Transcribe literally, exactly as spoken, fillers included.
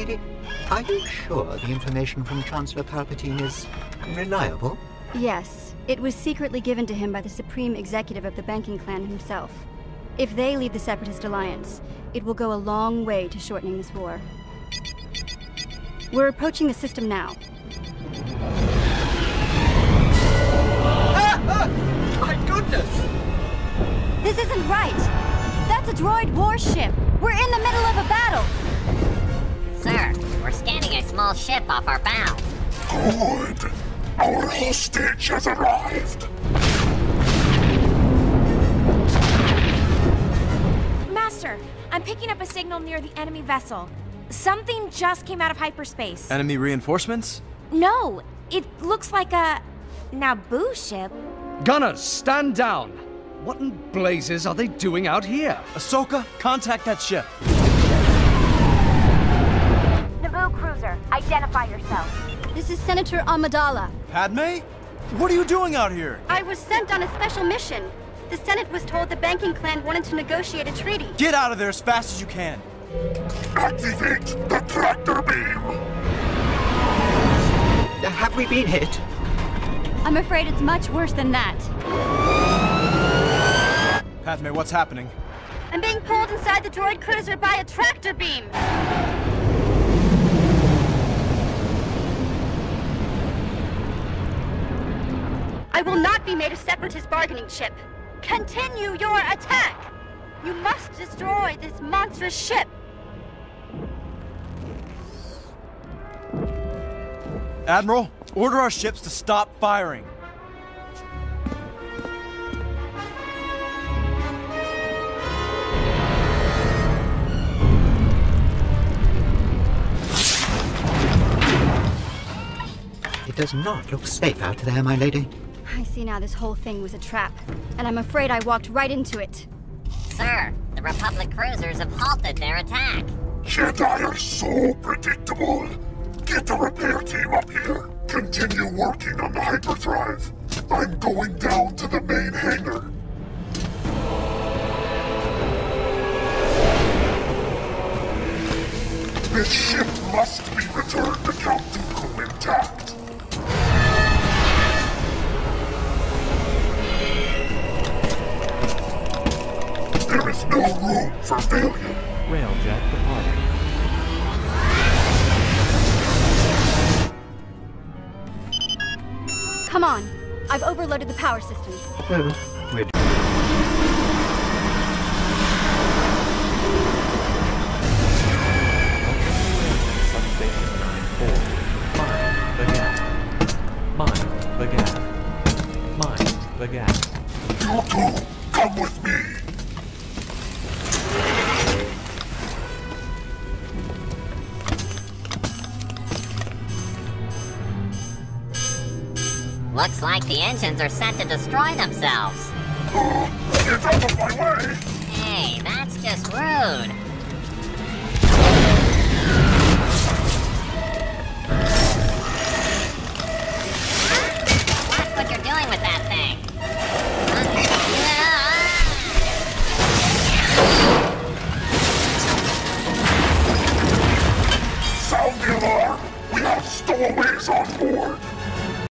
lady, are you sure the information from Chancellor Palpatine is reliable? Yes. It was secretly given to him by the Supreme Executive of the Banking Clan himself. If they lead the Separatist Alliance, it will go a long way to shortening this war. We're approaching the system now. Ah, ah, my goodness! This isn't right! That's a droid warship! We're in the middle of a battle! Sir, we're scanning a small ship off our bow. Good! Our hostage has arrived! Master, I'm picking up a signal near the enemy vessel. Something just came out of hyperspace. Enemy reinforcements? No, it looks like a Naboo ship. Gunners, stand down! What in blazes are they doing out here? Ahsoka, contact that ship. Naboo cruiser, identify yourself. This is Senator Amidala. Padme? What are you doing out here? I was sent on a special mission. The Senate was told the Banking Clan wanted to negotiate a treaty. Get out of there as fast as you can. Activate the tractor beam! Have we been hit? I'm afraid it's much worse than that. Padme, what's happening? I'm being pulled inside the droid cruiser by a tractor beam! I will not be made a separatist bargaining chip. Continue your attack! You must destroy this monstrous ship! Admiral, order our ships to stop firing. It does not look safe out there, my lady. I see now this whole thing was a trap, and I'm afraid I walked right into it. Sir, the Republic cruisers have halted their attack. Jedi are so predictable. Get the repair team up here. Continue working on the hyperdrive. I'm going down to the main hangar. This ship must be returned to Count Dooku intact. There is no room for failure. Railjet departing. Come on. I've overloaded the power system. Oh, wait. Mind the gap. Mind the gap. You two, come with me. Looks like the engines are set to destroy themselves. Get out of my way! Hey, that's just rude. Watch what you're doing with that